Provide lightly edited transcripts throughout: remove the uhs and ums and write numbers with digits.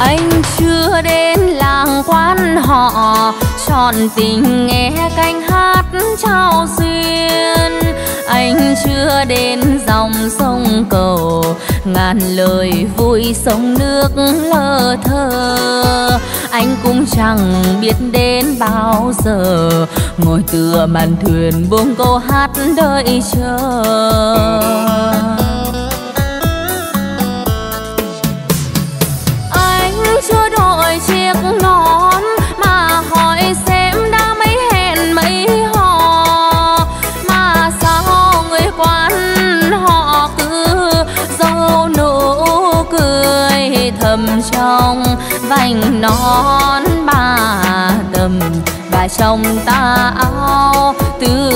Anh chưa đến làng quan họ, trọn tình nghe canh hát trao duyên. Anh chưa đến dòng sông cầu, ngàn lời vui sông nước lơ thơ. Anh cũng chẳng biết đến bao giờ, ngồi tựa màn thuyền buông câu hát đợi chờ. Anh chưa đội chiếc nón mà hỏi xem đã mấy hẹn mấy hò, mà sao người quan họ cứ dâu nụ cười thầm trong vành nón bà tầm. Bà chồng ta áo tứ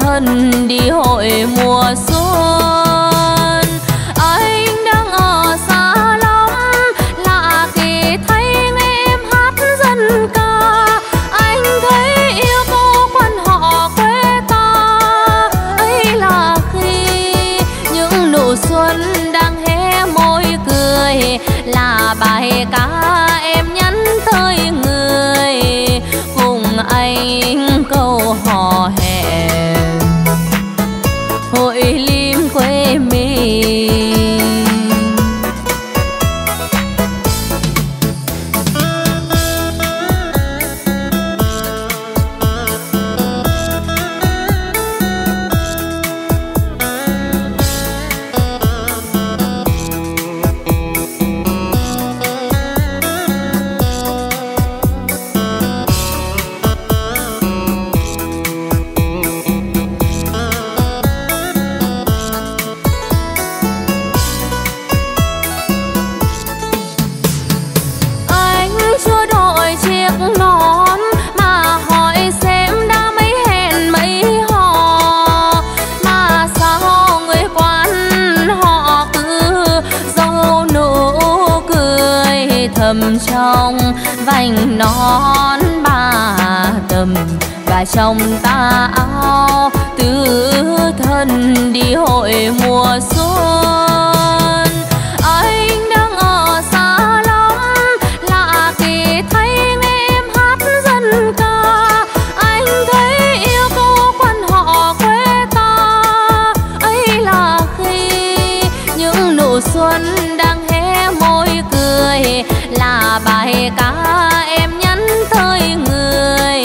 thân đi hội mùa xuân. Anh đang ở xa lắm, lạ kỳ thấy nghe em hát dân ca. Anh thấy yêu cô quan họ quê ta. Ấy là khi những nụ xuân đang hé môi cười, là bài ca em nhắn tới người. Anh câu hò hẹn hội lim quê mình. Thầm trong vành nón bà tầm, và chồng ta áo tứ thân đi hội mùa xuân. Anh đang ở xa lắm, lạ kỳ thấy nghe em hát dân ca. Anh thấy yêu cô quan họ quê ta. Ấy là khi những nụ xuân đang hé môi cười, là bài ca em nhắn tới người.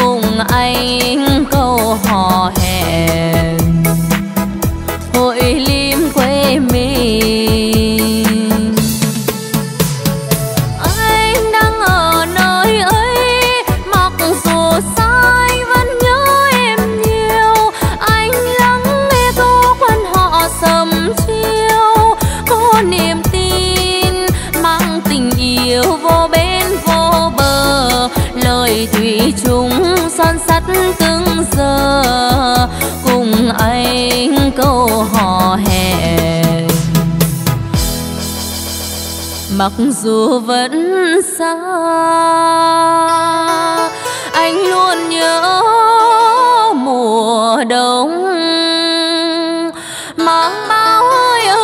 Cùng anh câu hò hẹn hội lim quê mình. Anh đang ở nơi ấy, mặc dù xa anh vẫn nhớ em nhiều. Anh lắng nghe câu quan họ sầm chiêu, có niềm tình yêu vô bên vô bờ, lời thủy chung son sắt cứng giờ. Cùng anh câu hò hẹn mặc dù vẫn xa, anh luôn nhớ mùa đông mang bao hơi ấm.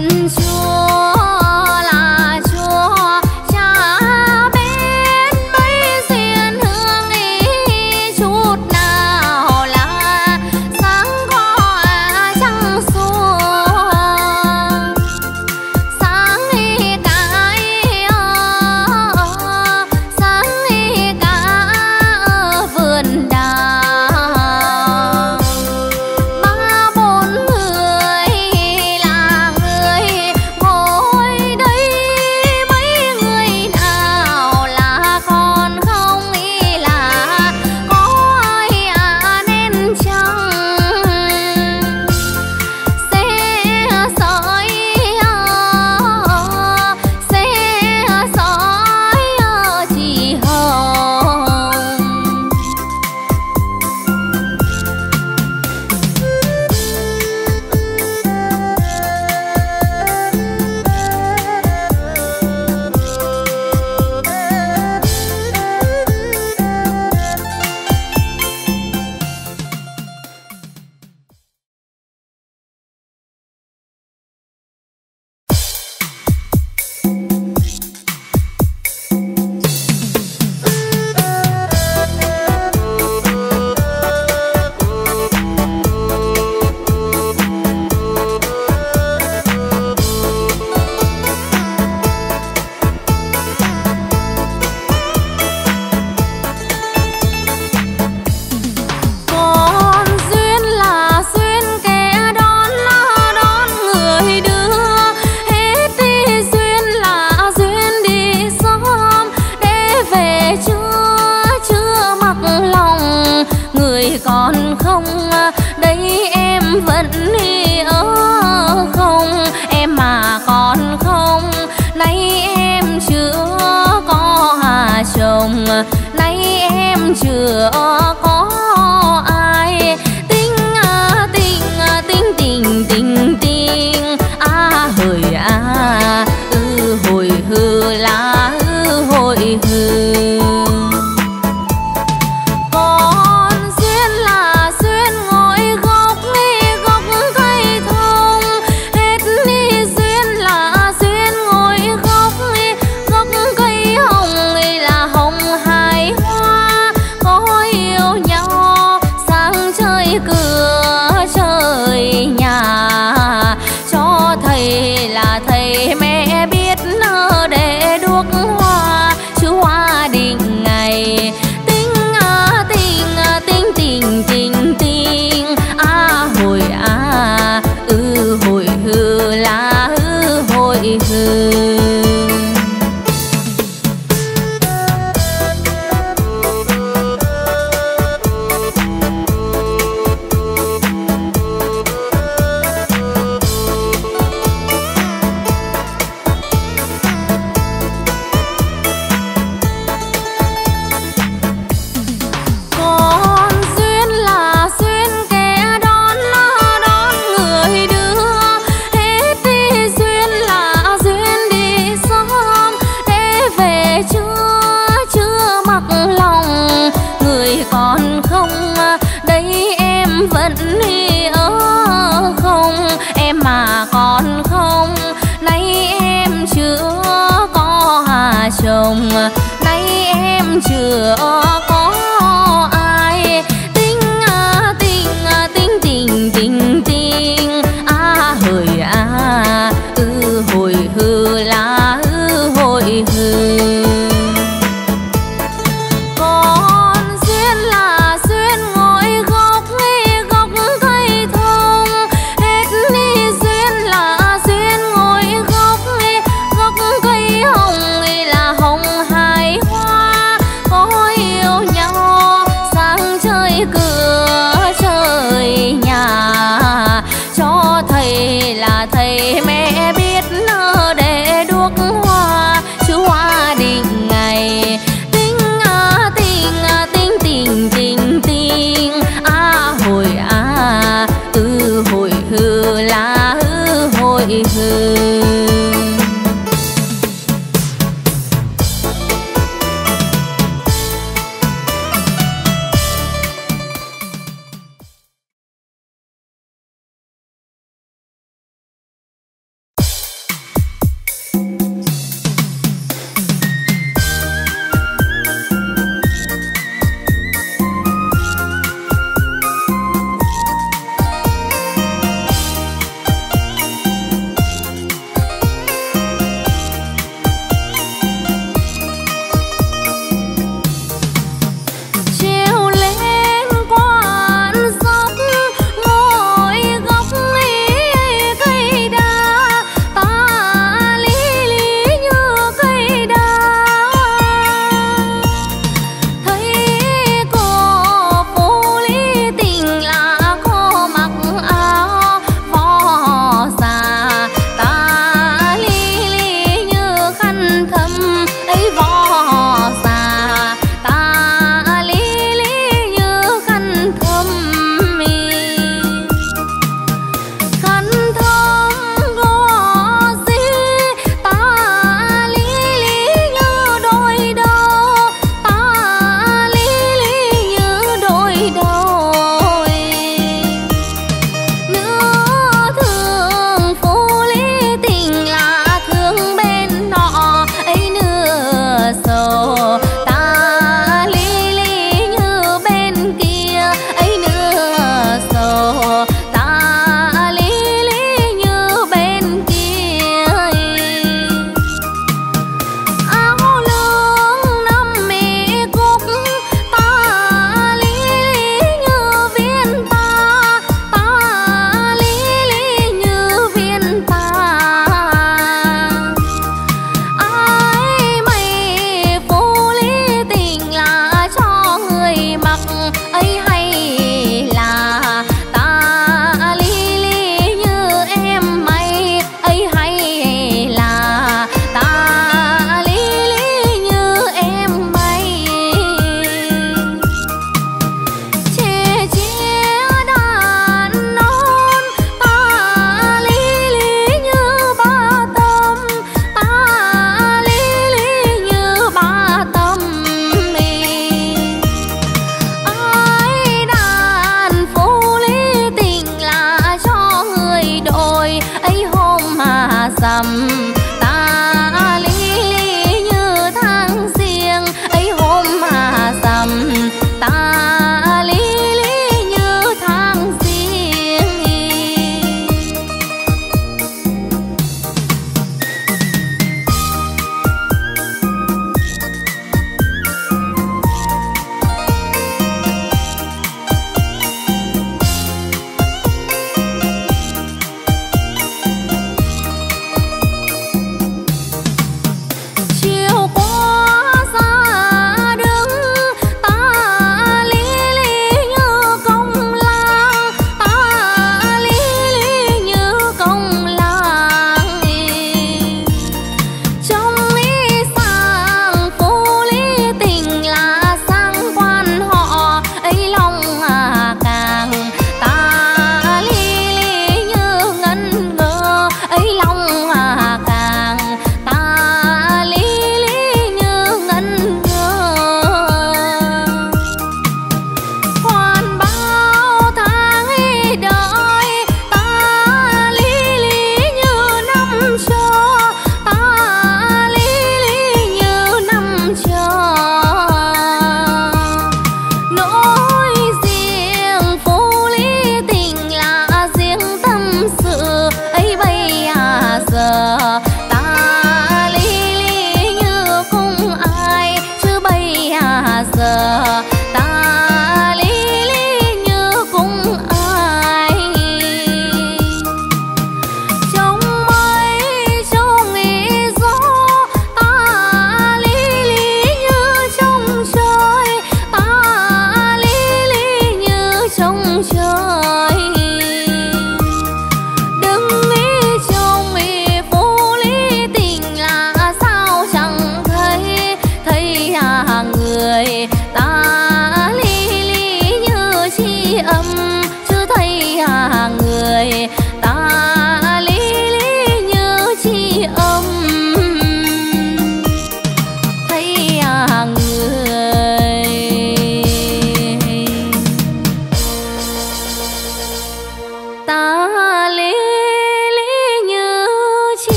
gần Chúa là Chúa cha bên mấy xiên hương ý chút nào là sáng có trăng xuống sáng y cái sáng y cả vườn đào 3-4 người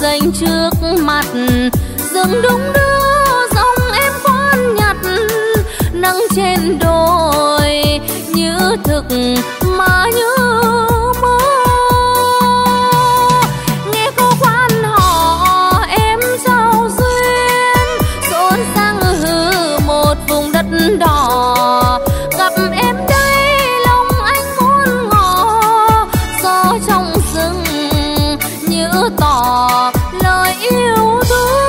danh trước mặt dừng đúng đưa dòng em khoan nhặt nắng trên đồi như thực mà như mơ. Nghe cô khoan họ em giao duyên rộn sang hư một vùng đất đỏ, gặp em đây lòng anh muốn ngỏ gió trong rừng như tỏ lời yêu thương.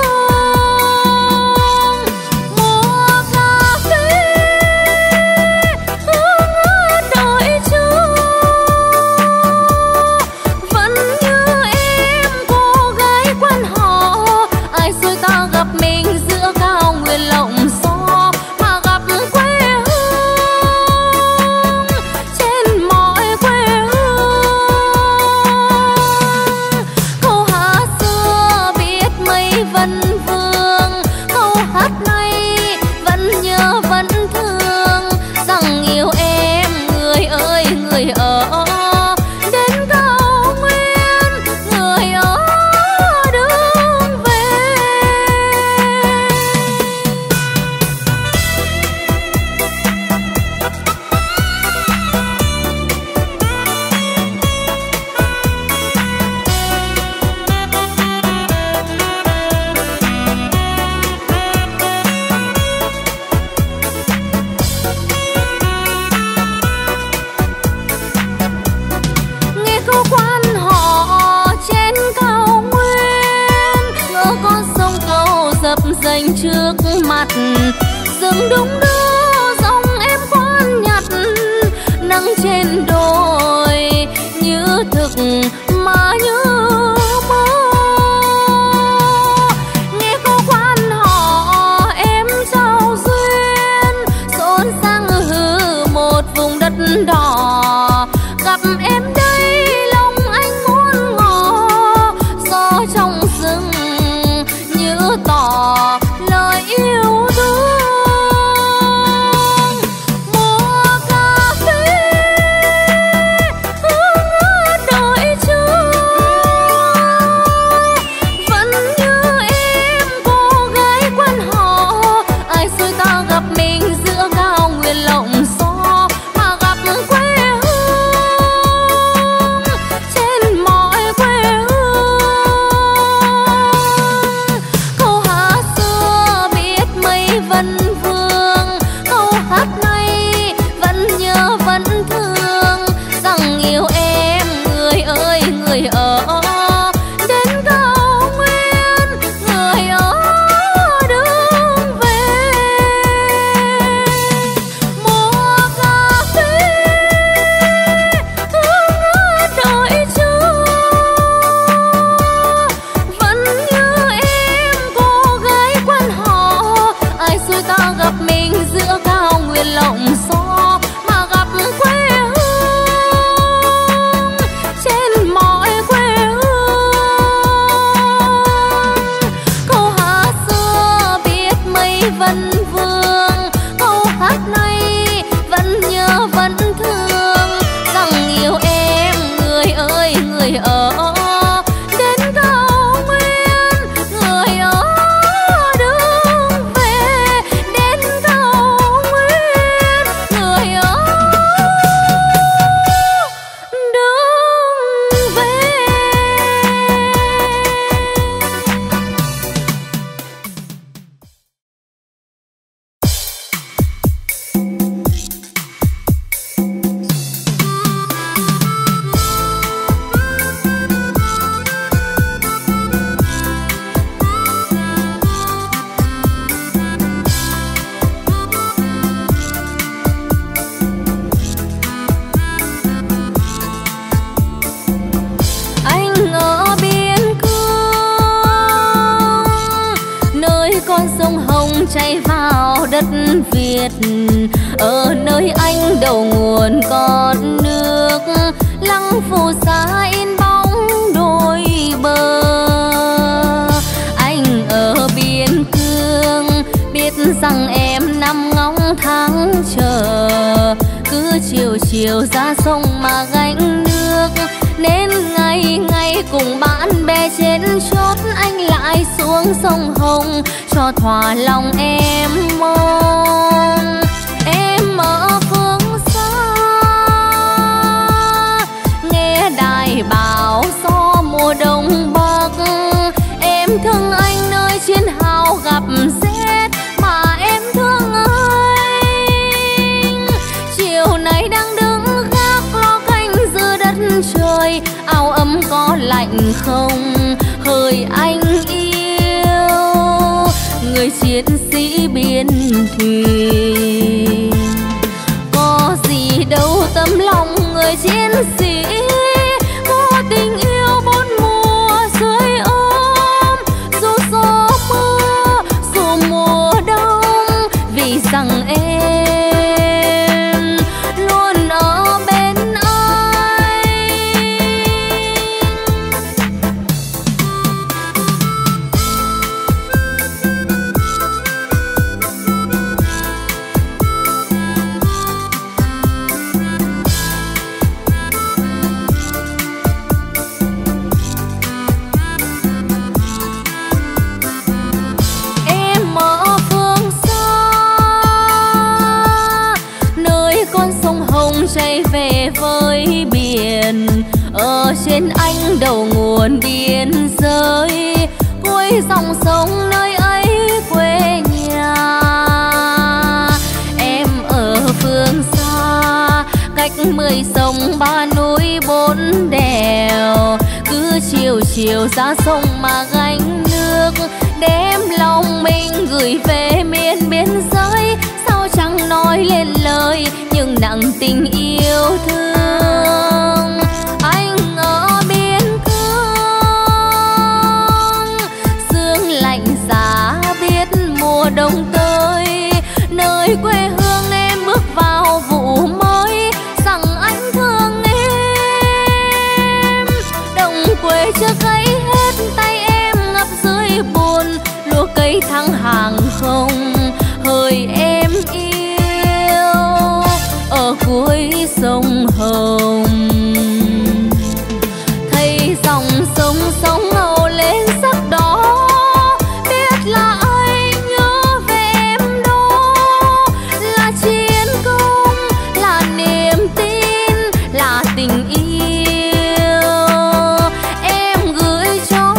Trước mặt rừng đúng đưa dòng em khoan nhặt nắng trên đồi như thực mà như mơ. Nghe cô khoan họ em giao duyên rộn ràng hư một vùng đất đỏ, gặp em đây lòng anh muốn ngỏ gió trong rừng như tỏ lời yêu thương. Mùa cà phê đợi chờ vẫn như em cô gái quan họ, ai xui ta gặp mình giữa cao nguyên lộng gió mà gặp quê hương trên mọi quê hương. Câu hát xưa biết mấy vân vương, câu hát nay vẫn nhớ vẫn thương rằng yêu em người ơi người ở. Chạy vào đất Việt, ở nơi anh đầu nguồn con nước lăng phù sa in bóng đôi bờ. Anh ở biên cương biết rằng em năm ngóng tháng chờ, cứ chiều chiều ra sông mà gánh nước. được, nên ngày ngày cùng bạn bè trên chót anh lại xuống sông Hồng cho thỏa lòng em mong. Em ở phương xa nghe đài báo gió mùa đông bắc, em thương anh nơi chiến hào gặp rét mà em thương anh. Chiều nay đang đứng gác lo canh giữa đất trời, áo ấm có lạnh không hỡi anh yêu, người chiến sĩ biên thùy. Có gì đâu tấm lòng người chiến sĩ, có tình yêu bốn mùa dưới ôm, dù gió mưa dù mùa đông, vì rằng em luôn ở bên chạy về với biển. Ở trên anh đầu nguồn biên giới, cuối dòng sông nơi ấy quê nhà. Em ở phương xa cách 10 sông 3 núi 4 đèo, cứ chiều chiều ra sông mà gánh nước, đem lòng mình gửi về miền biên giới. Sao chẳng nói lên lời nhưng nặng tình yêu thương. Anh ở biên cương sương lạnh giá biết mùa đông tới, nơi quê hương em bước vào vụ mới. Rằng anh thương em đồng quê chưa cấy hết, tay em ngập dưới buồn lúa cây tháng hàng không hỡi em yêu. Ở cuối sông Hồng thấy dòng sông sóng ngầu lên sắc đỏ, biết là anh nhớ về em đó. Là chiến công, là niềm tin, là tình yêu em gửi cho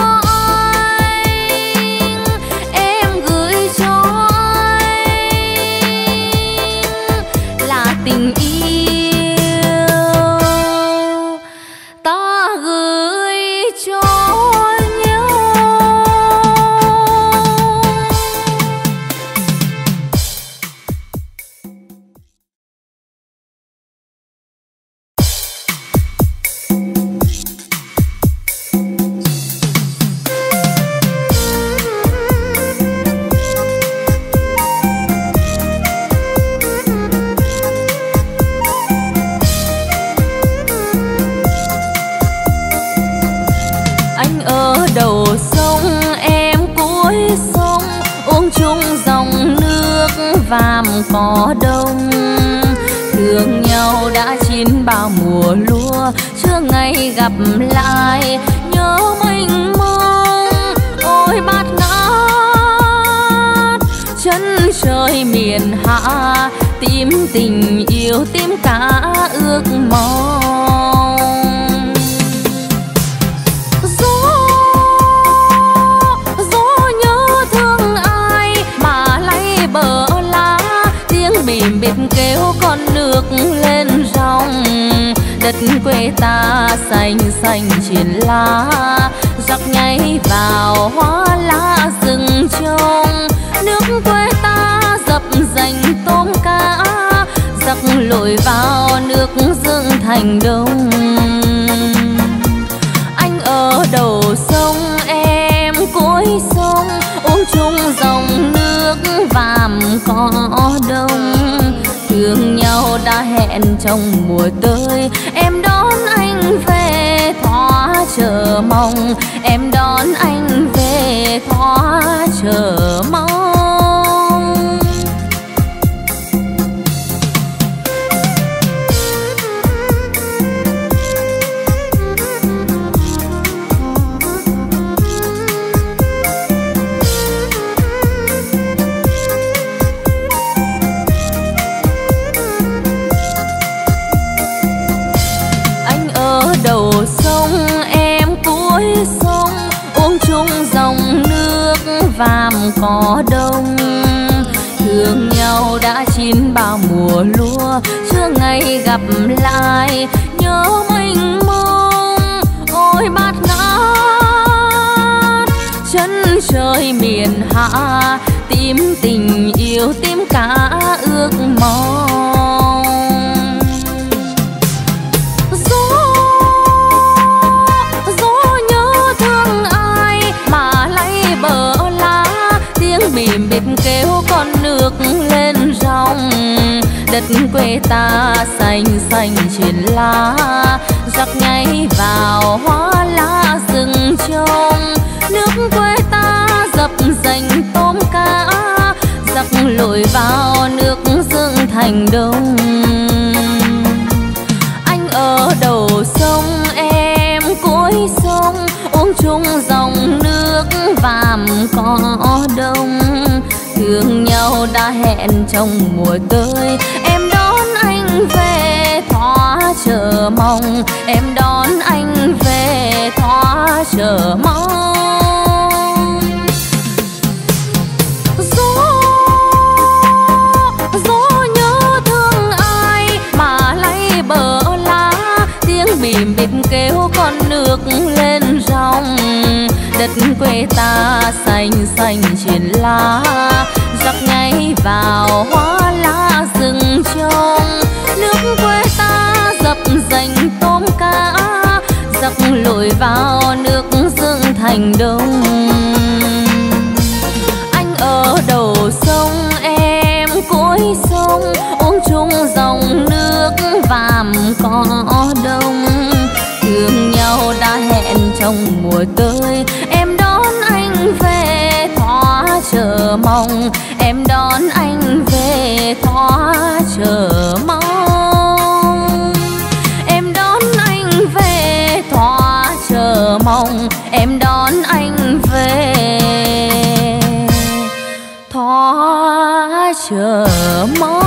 anh, em gửi cho anh là tình yêu. Phàm có đông thương nhau đã chín bao mùa lúa, chưa ngày gặp lại nhớ mình mong. Ôi bát ngát chân trời miền hạ, tìm tình yêu tìm cả ước mong. Gió nhớ thương ai mà lấy bờ bìm bếp kêu con nước lên rong. Đất quê ta xanh xanh triển lá, giặc nhay vào hoa lá rừng trông. Nước quê ta dập dành tôm cá, giặc lội vào nước Dương thành đông. Anh ở đầu sông em cuối sông, ôm chung dòng nước vàm có đông. Thương nhau đã hẹn trong mùa tới, em đón anh về thỏa chờ mong. Em đón anh về thỏa chờ mong. mò đông. Thương nhau đã chín bao mùa lúa, chưa ngày gặp lại nhớ mênh mông. Ôi bát ngát chân trời miền hạ, tìm tình yêu tìm cả ước mong. Gió nhớ thương ai mà lấy bờ lá, tiếng mỉm bịp kêu con nước lên ròng. Đất quê ta xanh xanh trên lá, giặc nhay vào hoa lá rừng trông. Nước quê ta dập dành tôm cá, giặc lội vào nước Dương thành đông. Anh ở đầu sông em cuối sông, uống chung dòng nước vàm cỏ đông. Thương nhau đã hẹn trong mùa tới, em đón anh về thoa chờ mong. Em đón anh về thoa chờ mong. Mỉm bịp kêu con nước lên ròng, đất quê ta xanh xanh trên lá, giặc nhay vào hoa lá rừng trông. Nước quê ta dập dành tôm cá, giặc lội vào nước Dương thành đông. Anh ở đầu sông em cuối sông, uống chung dòng nước vàm cỏ đông. Thương nhau đã hẹn trong mùa tới, em đón anh về thoa chờ mong. Em đón anh về thoa chờ mong. Em đón anh về thoa chờ mong. Em đón anh về thoa chờ mong.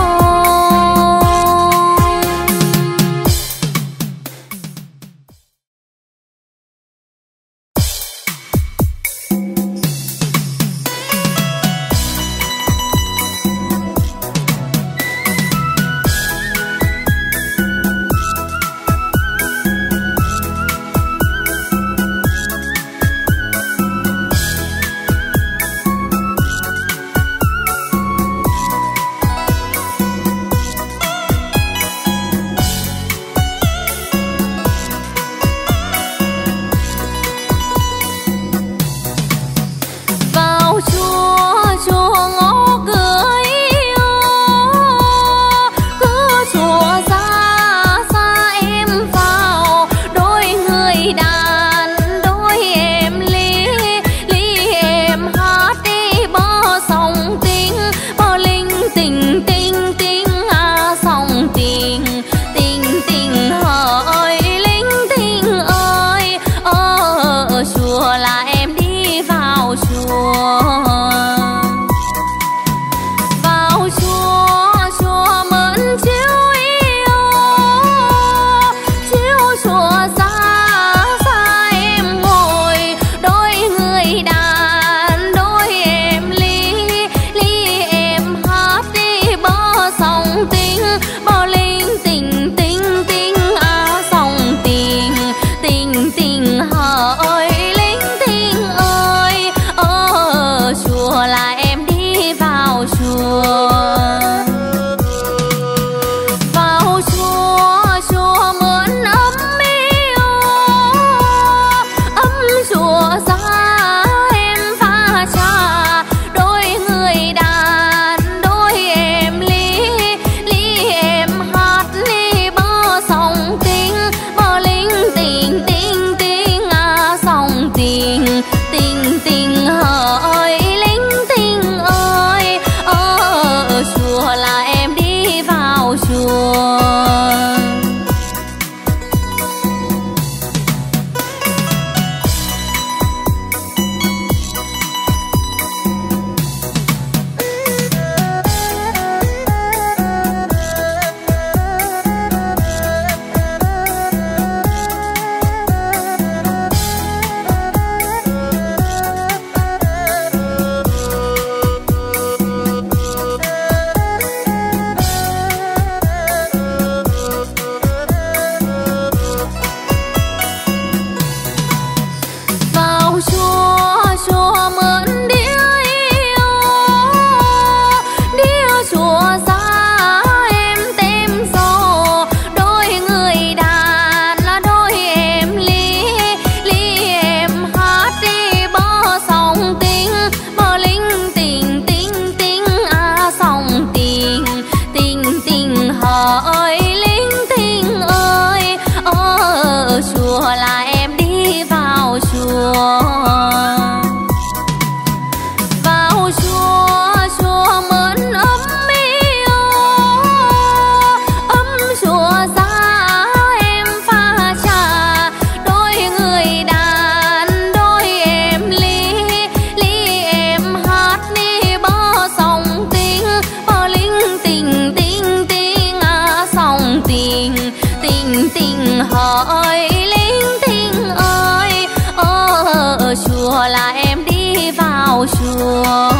mình hỏi linh tinh ơi, ở chùa là em đi vào chùa.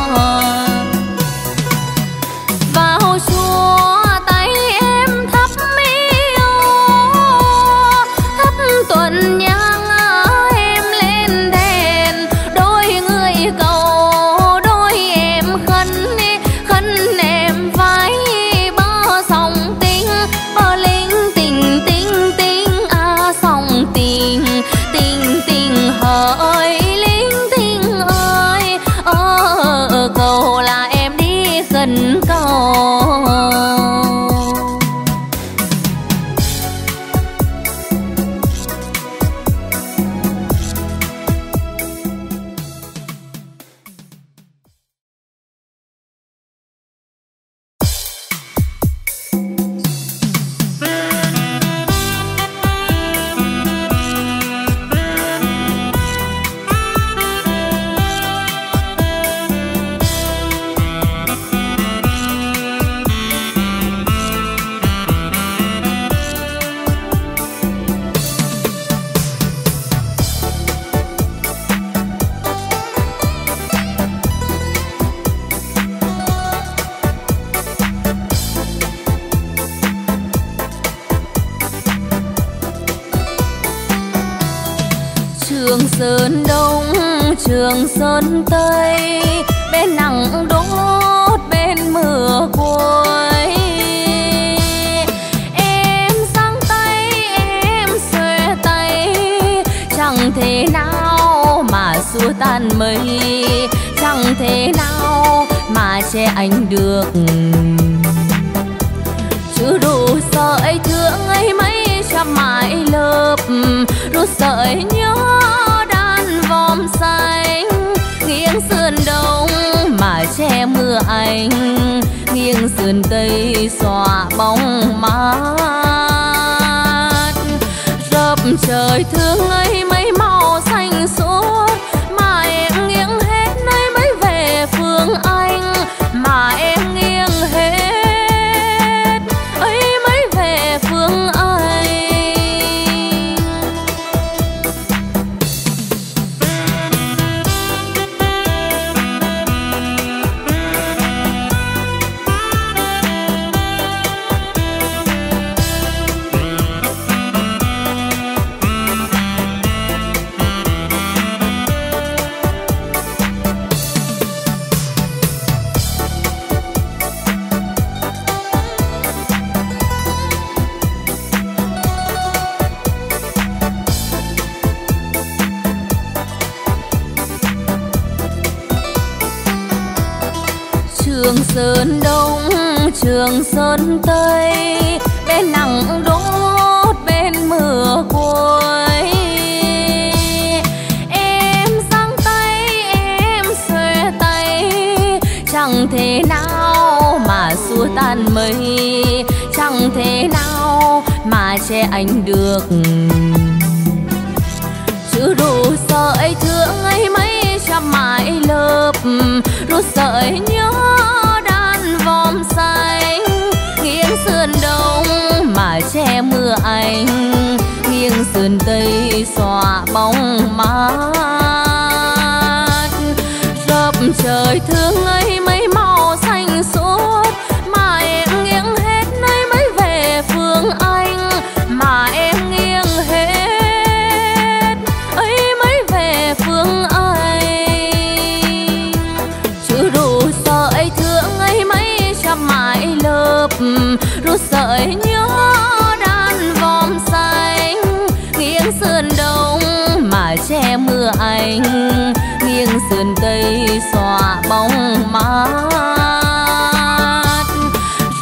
Vào chùa tay em thắp miếu, thắp tuần nhang em lên đèn. Đôi người cầu, đôi em khấn, khấn em vái ba sòng tiếng. Linh tình tinh tinh a sòng tình tình hỡi linh tinh ơi, cầu là em đi gần cầu. Trường Sơn Đông, Trường Sơn Tây, bên nắng đốt, bên mưa cuối. Em sáng tay, em xòe tay, chẳng thể nào mà xua tan mây, chẳng thể nào mà che anh được. Chứ đủ sợi thương ấy mấy trăm mãi lớp, rút sợi nhớ đan vòm xanh. Nghiêng sườn đông mà che mưa anh, nghiêng sườn tây xòa bóng mát. Rập trời thương ấy mấy màu xanh suốt, mà em nghiêng hết nơi mới về phương Anh. Mà em nghiêng hết Trường Sơn Đông, Trường Sơn Tây, bên nắng đốt, bên mưa cuối. Em giang tay, em xòe tay, chẳng thể nào mà xua tan mây, chẳng thể nào mà che anh được. Chứ đủ sợi thương ấy mấy trăm mãi lớp, rút sợi nhớ đan vòm xanh. Nghiêng sườn đông mà che mưa anh, nghiêng sườn tây xòa bóng mát. Rập trời thương ấy mấy màu xanh suốt, mà em nghiêng hết nơi mới về phương Anh. Mà em nghiêng hết ấy mới về phương Anh. Rút sợi nhớ đan vòm xanh, nghiêng sườn đông mà che mưa anh, nghiêng sườn tây xòa bóng mát.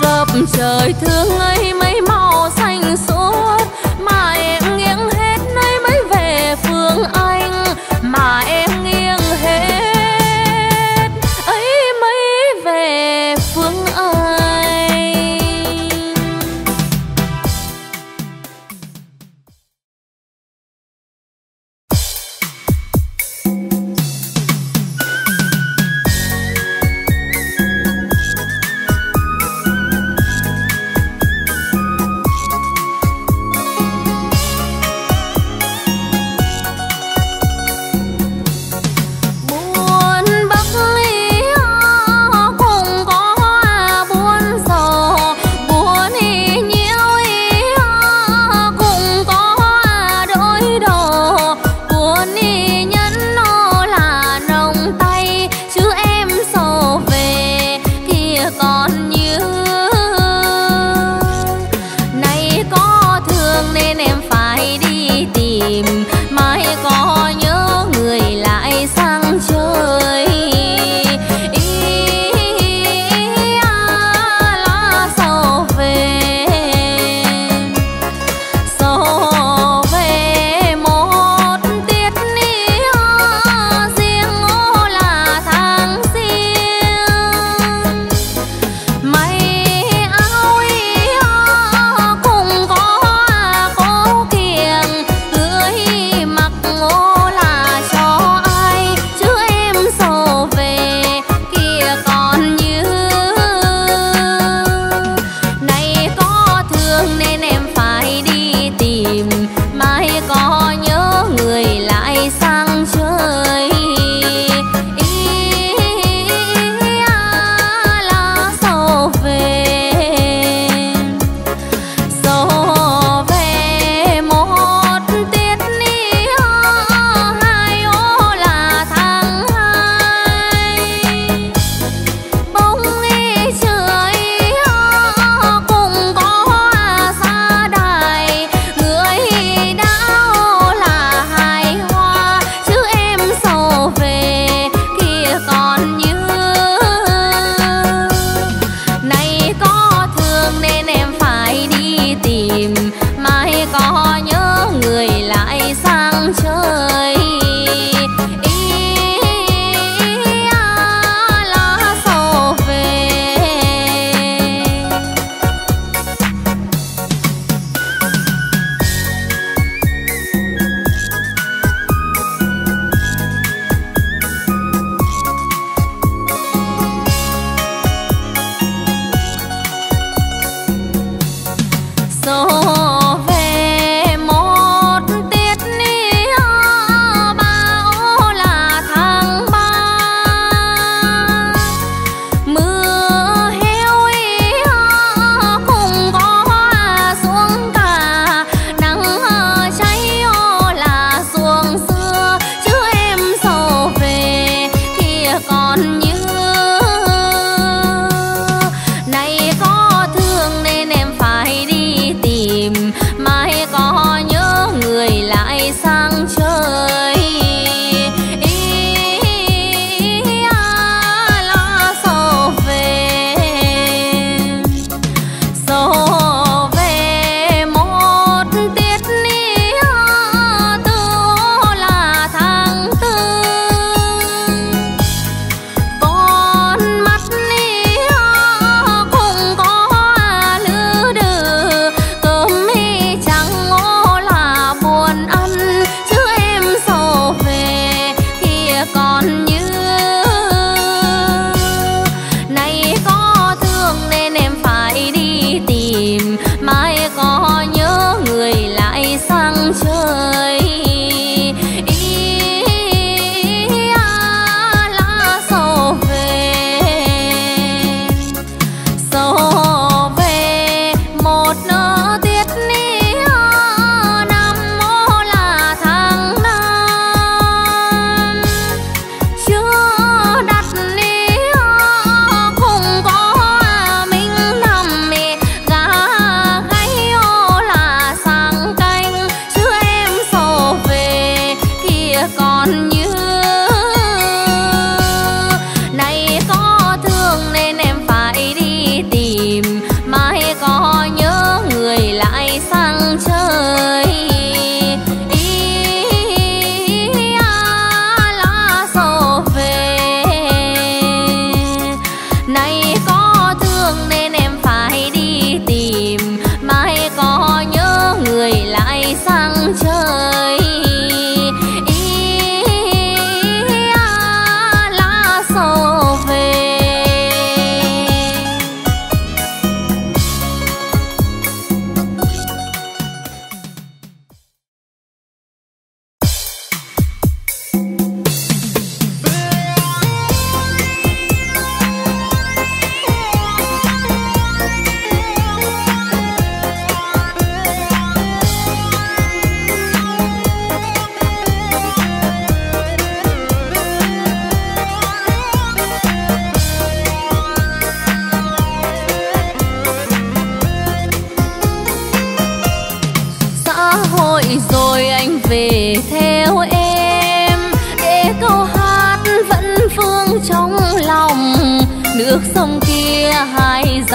Rập trời thương ấy mấy màu xanh suốt, mà em nghiêng hết nơi mới về phương Anh. Mà em nghiêng hết ấy mới về phương Anh. tìm, mai có nhớ người lại sang chơi. Ý à, lá sầu về một tiết ní à, riêng ô là tháng riêng. May áo ý à, cùng có à, cố kiềng cưới.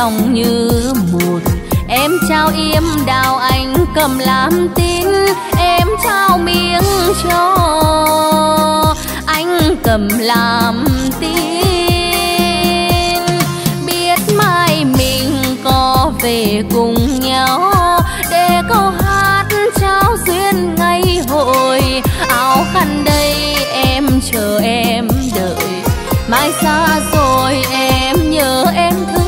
dòng như một. Em trao yếm đào anh cầm làm tín, em trao miếng cho anh cầm làm tin. Biết mai mình có về cùng nhau để câu hát trao duyên ngày hội. Áo khăn đây em chờ em đợi, mai xa rồi em nhớ em thương,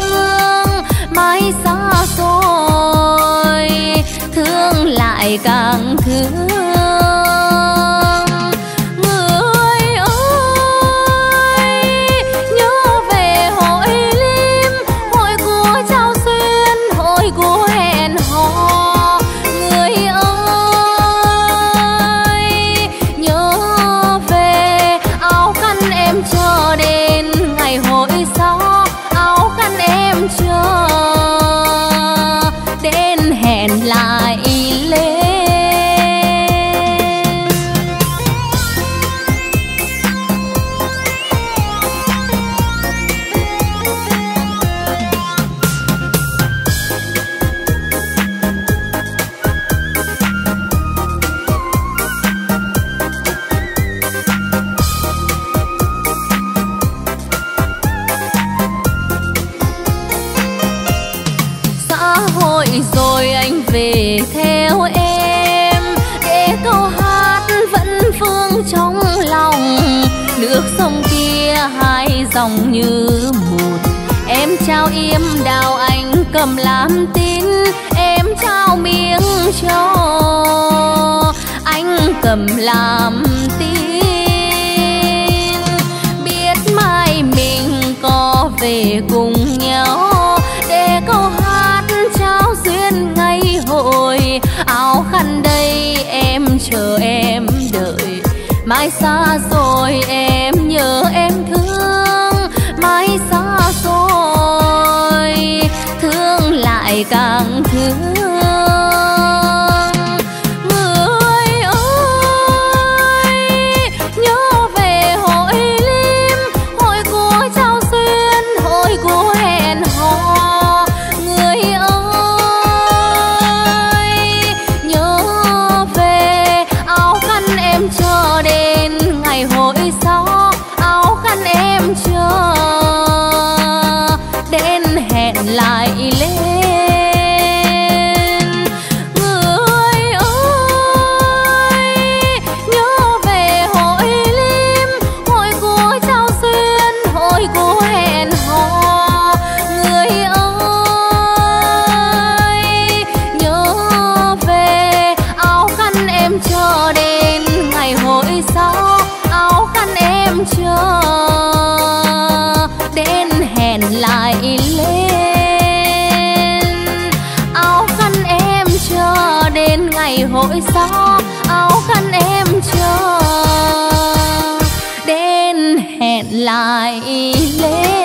mai xa rồi thương lại càng thương. Dòng như một, em trao yếm đào anh cầm làm tín, em trao miếng cho anh cầm làm tin. Biết mai mình có về cùng nhau để câu hát trao duyên ngày hội. Áo khăn đây em chờ em đợi, mai xa rồi em nhớ em thương, mai xa xôi thương lại càng thương. Người ơi nhớ về hội lim, hội của trao duyên, hội của hẹn hò. Người ơi nhớ về áo khăn em chờ đến ngày hội sau, áo khăn em chờ đến hẹn lại lên. Người ơi nhớ về hội lim, hội của trao duyên, hội của hẹn hò. Người ơi nhớ về áo khăn em chờ đến ngày hội sau, áo khăn em chờ đến hẹn lại lên. Áo khăn em chờ đến ngày hội sau, áo khăn em chờ đến hẹn lại lên.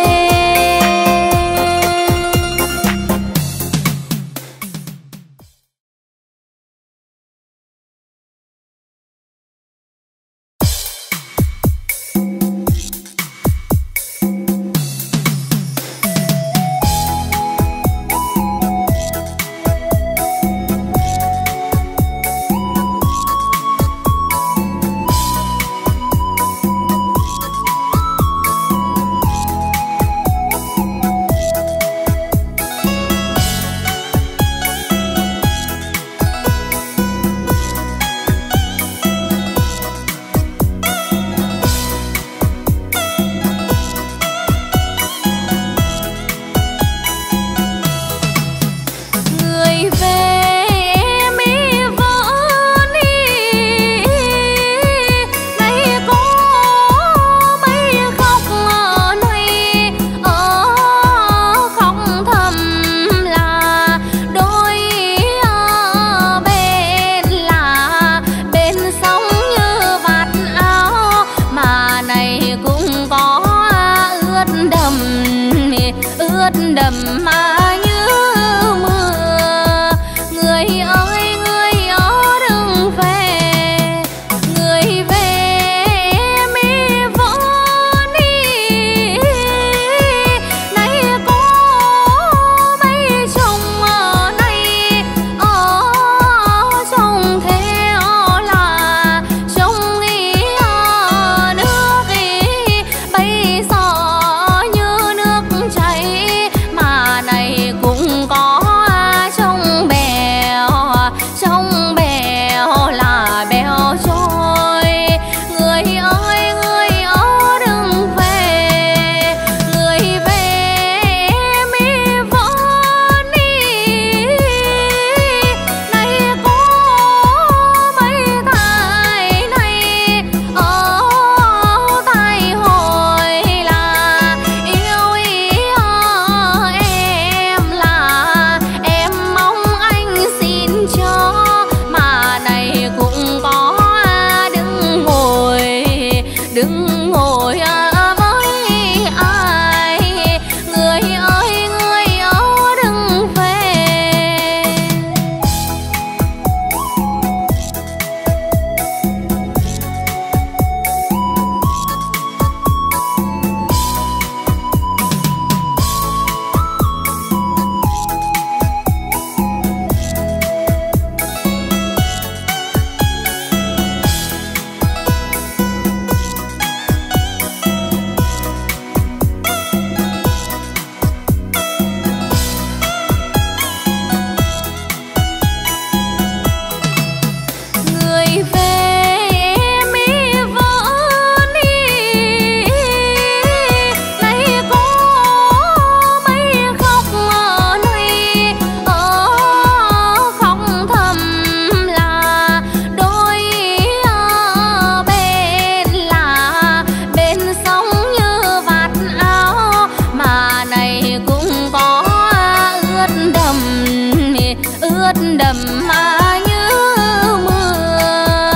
đừng ngồi với ai. Người ơi đừng về. Ướt đầm mà như mưa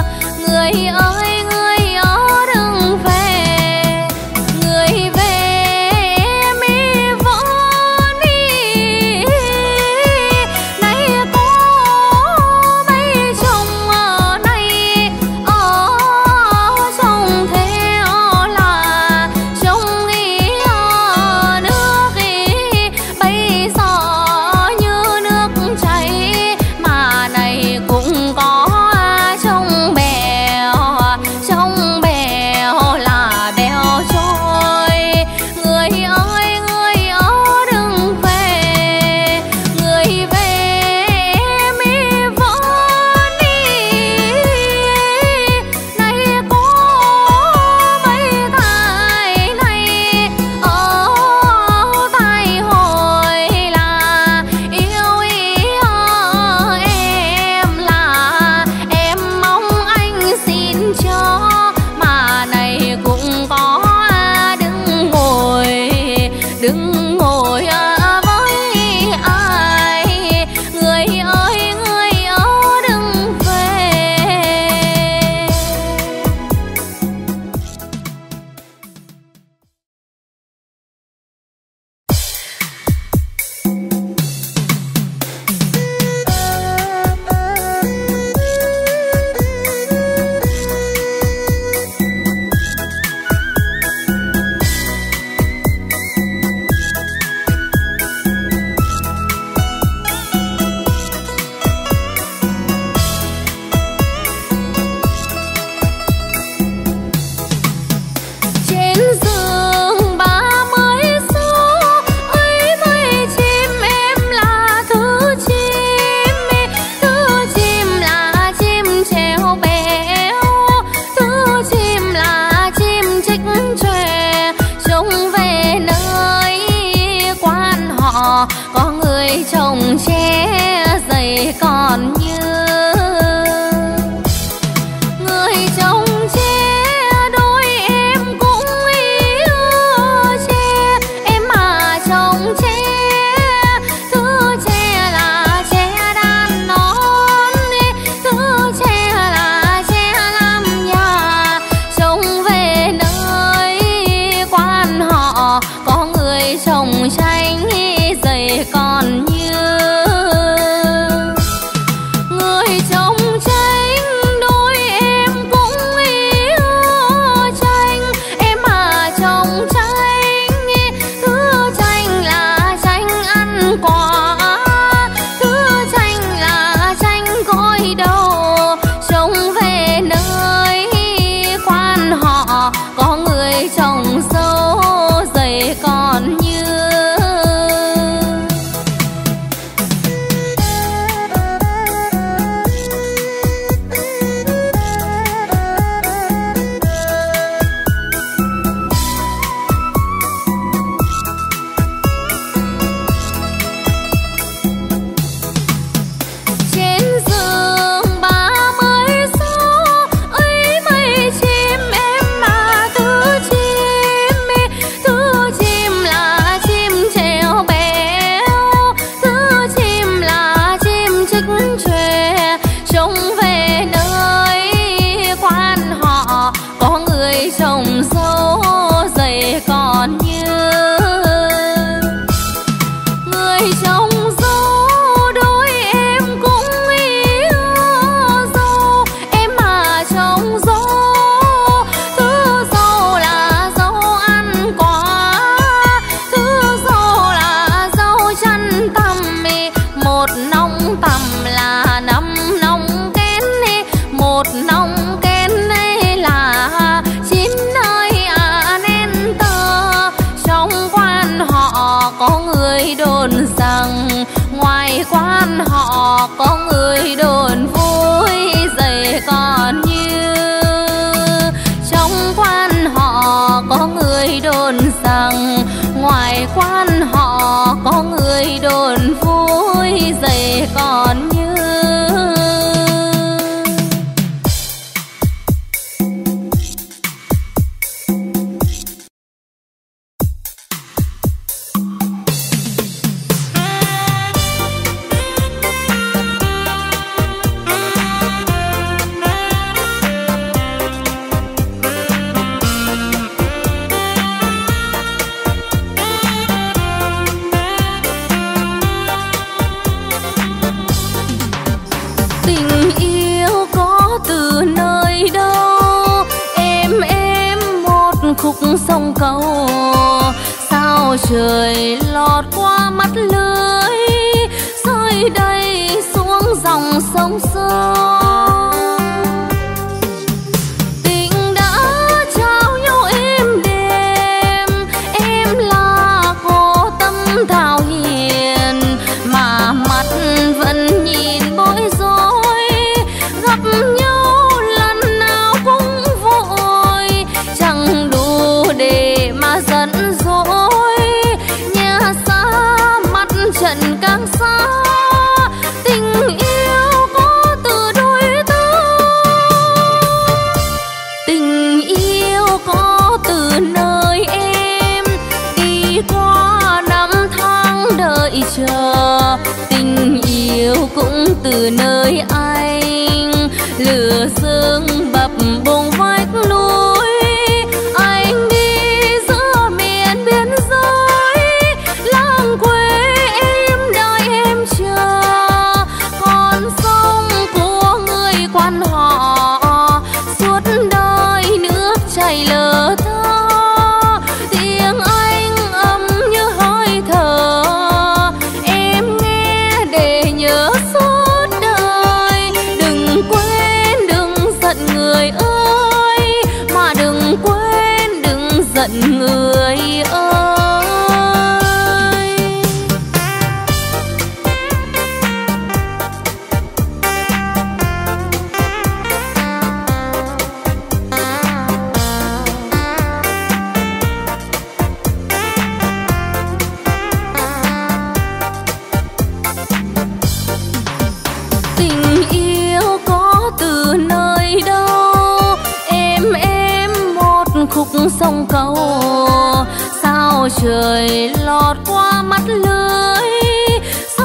một nông kén ấy là chín nơi nên tơ trong quan họ có người đồn rằng ngoài quan họ có người đồn vui dày còn như trong quan họ có người đồn rằng ngoài quan họ có người đồn vui dày còn như. Sông cầu sao trời lọt qua mắt lưới rơi đây xuống dòng sông sông tình đã trao nhau êm đêm em là cô tâm thảo hiền mà mắt vẫn nhìn bối rối gặp nhau lần nào cũng vội chẳng đủ để mà giận dỗi nhà xa mắt trận càng xa tình yêu có từ đôi ta tình yêu có từ nơi em đi qua năm tháng đợi chờ tình yêu cũng từ nơi anh lửa dương bập bùng vách núi người ơi. Tình yêu có từ nơi đâu khúc sông cầu sao trời lọt qua mắt lưới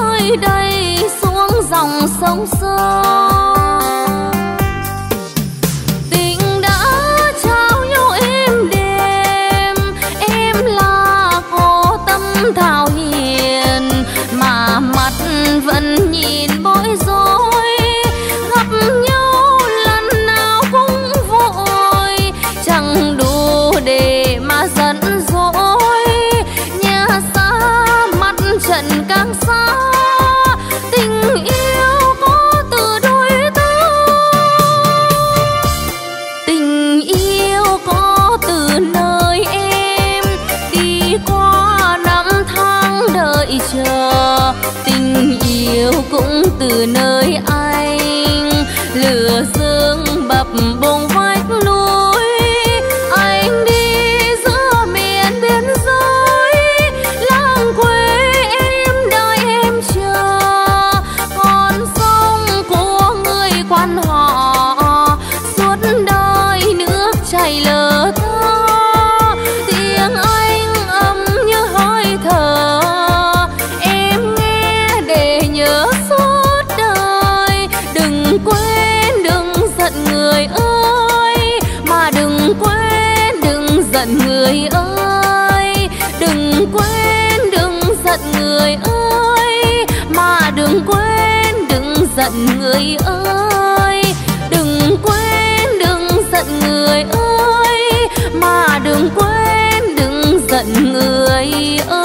rơi đây xuống dòng sông sâu tình đã trao nhau êm đêm em là cô tâm thảo hiền mà mắt vẫn nhìn bối rối gặp nhau lần nào cũng vội chẳng đủ để mà giận dỗi nhà xa mắt trận càng xa tình yêu có từ đôi ta tình yêu có từ nơi em đi qua năm tháng đợi chờ tình yêu cũng từ nơi anh lửa dương bập bùng vách núi anh đi người ơi đừng quên đừng giận người ơi mà đừng quên đừng giận người ơi đừng quên đừng giận người ơi mà đừng quên đừng giận người ơi.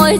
Ôi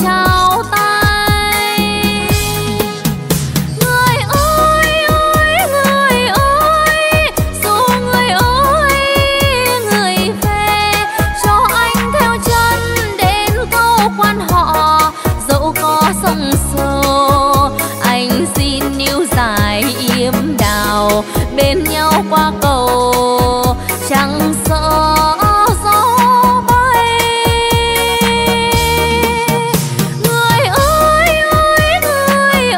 chào tay người ơi. bên nhau qua cầu chẳng sợ gió bay. Người ơi ơi,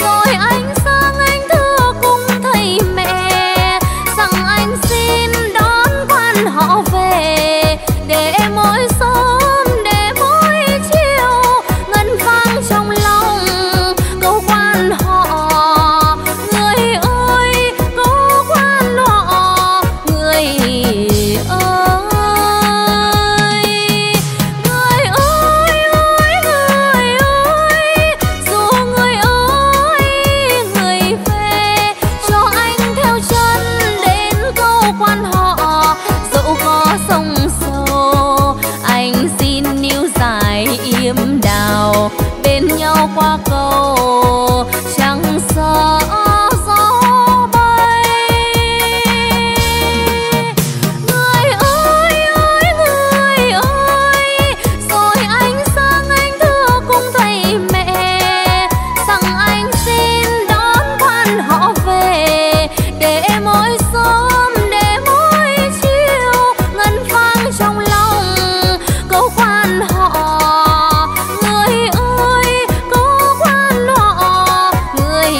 rồi anh sang anh thưa cùng thầy mẹ rằng anh xin đón quan họ về để mỗi sớm để mỗi chiều ngân vang trong lòng câu quan họ. Người ơi câu quan họ, người ơi. Người ơi ơi, người ơi, dù người ơi người về cho anh theo chân đến câu quan họ. Dẫu có sông sâu anh xin níu dài yếm đào, bên nhau qua cầu chẳng sợ gió bay. Người ơi ơi, người ơi, rồi anh sang anh thưa cùng thầy mẹ rằng anh xin đón quan họ về để mỗi sớm để mỗi chiều ngân vang trong lòng câu quan họ. Người ơi câu quan họ, người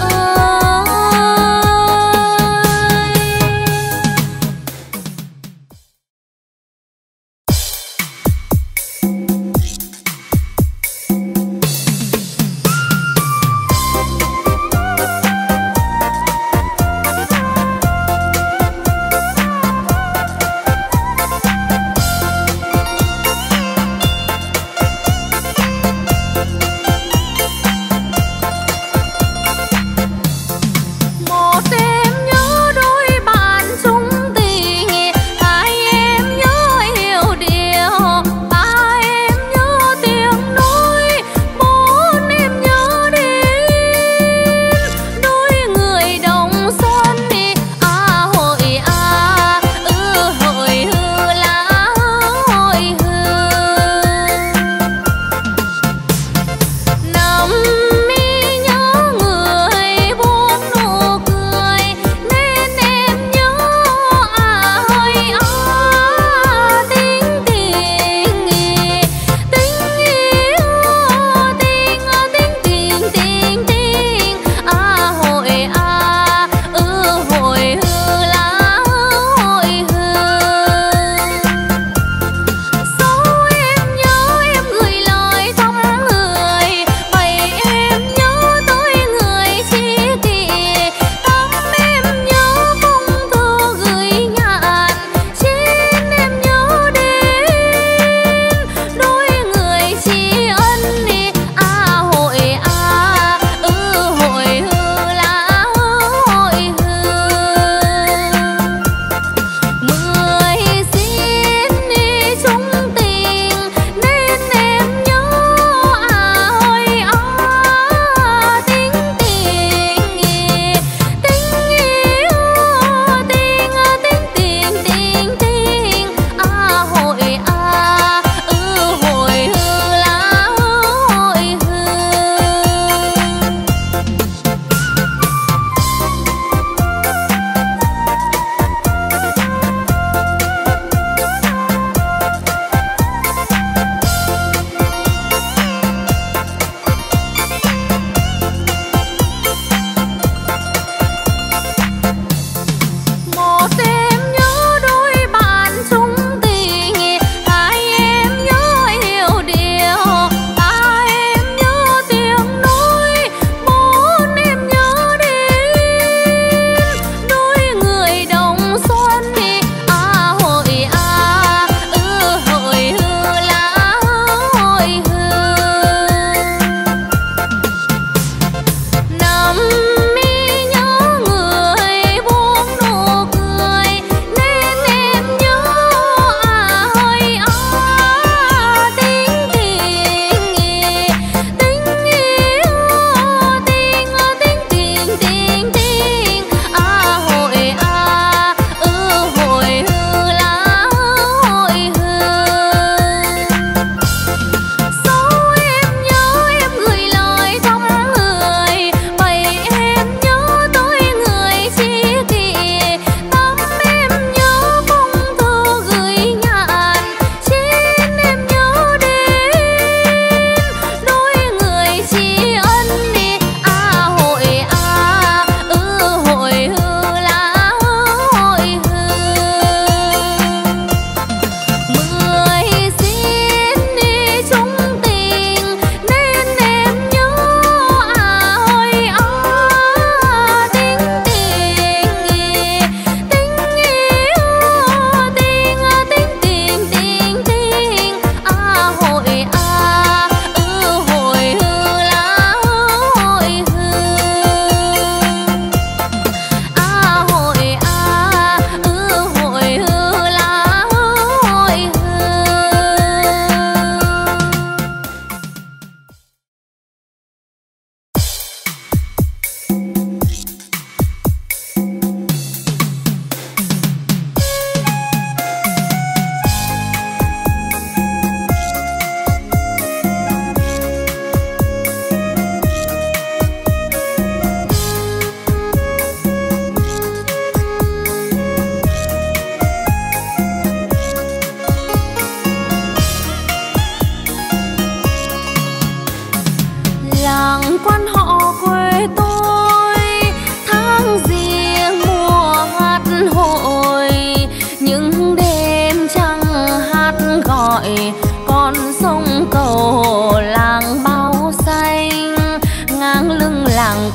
ơi. Năm mi nhớ người buông nụ cười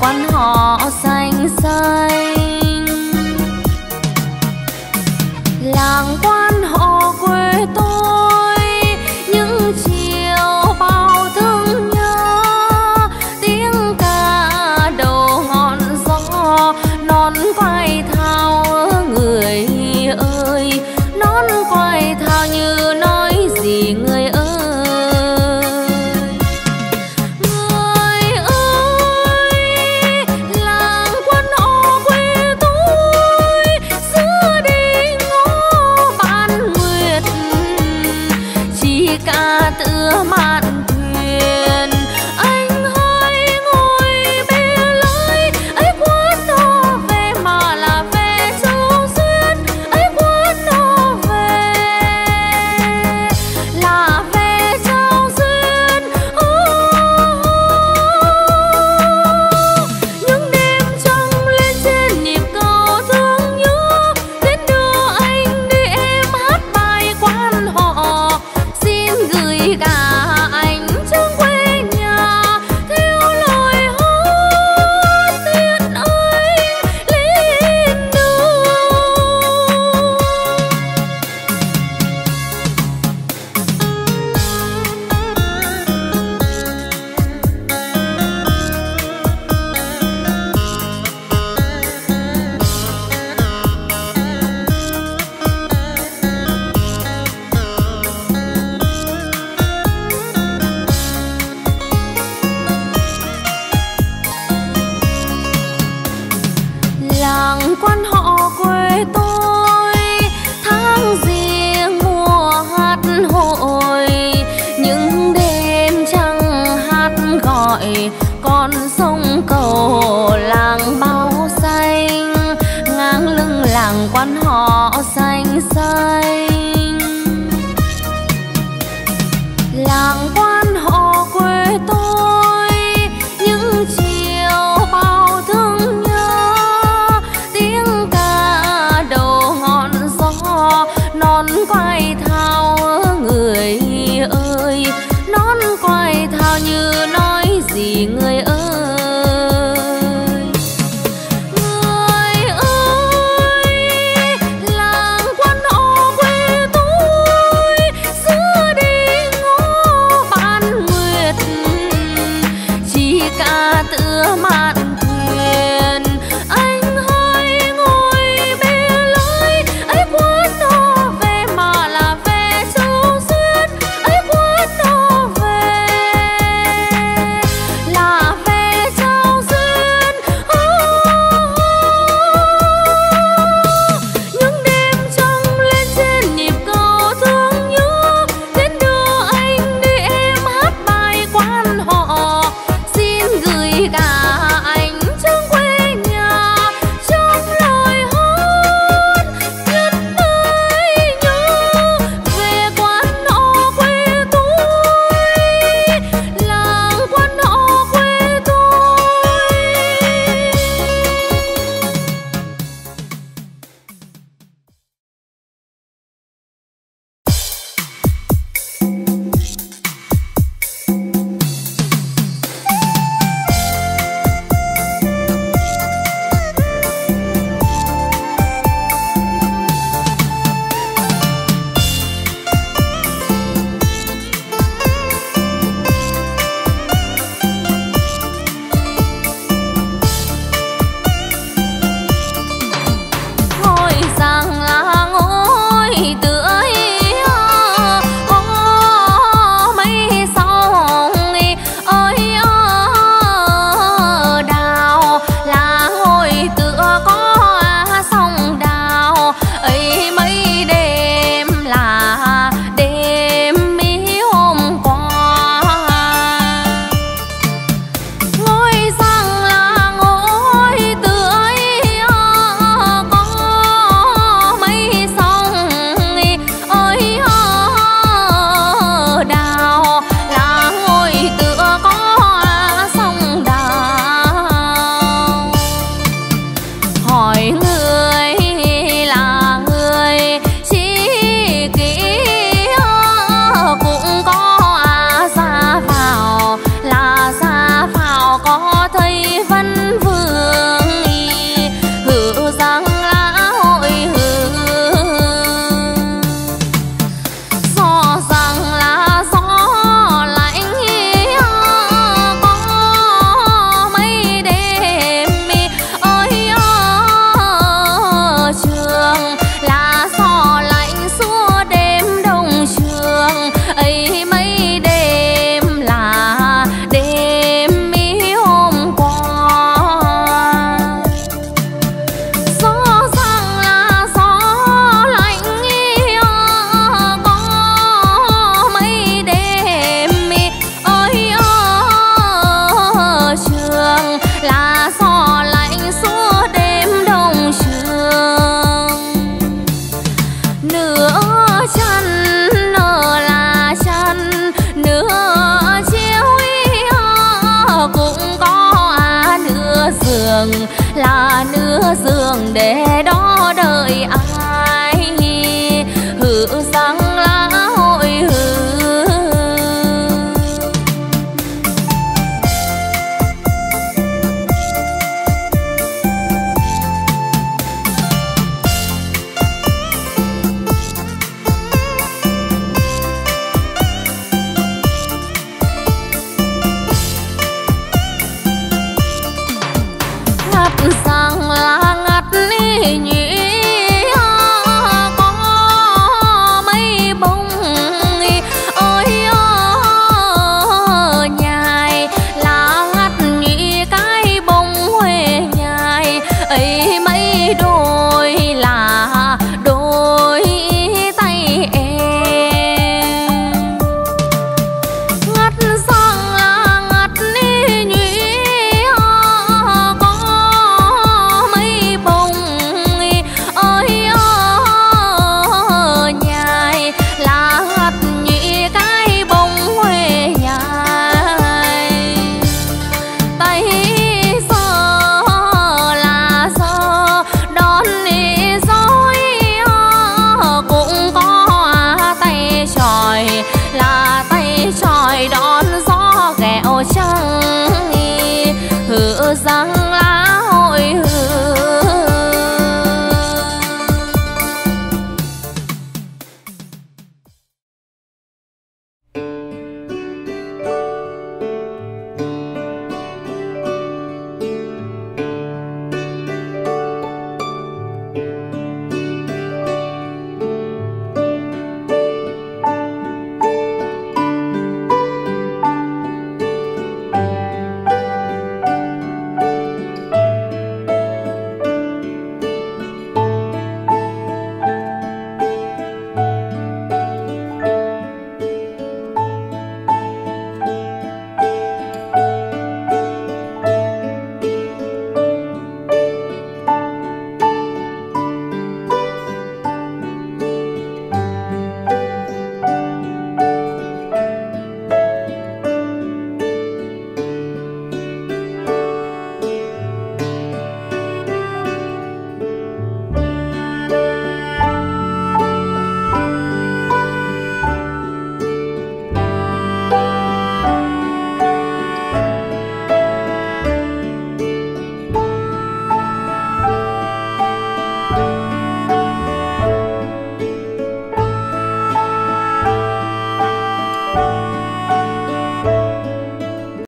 vòng quanh họ xanh xanh. Làng quan họ quê tôi, những chiều bao thương nhớ, tiếng ca đầu ngọn gió, nón quai thao người ơi, nón quai thao như nói gì người ơi. Người ơi đường là nửa giường để đó đợi ai hữu rằng lá hội hữu. Sang là ngắt ly nhị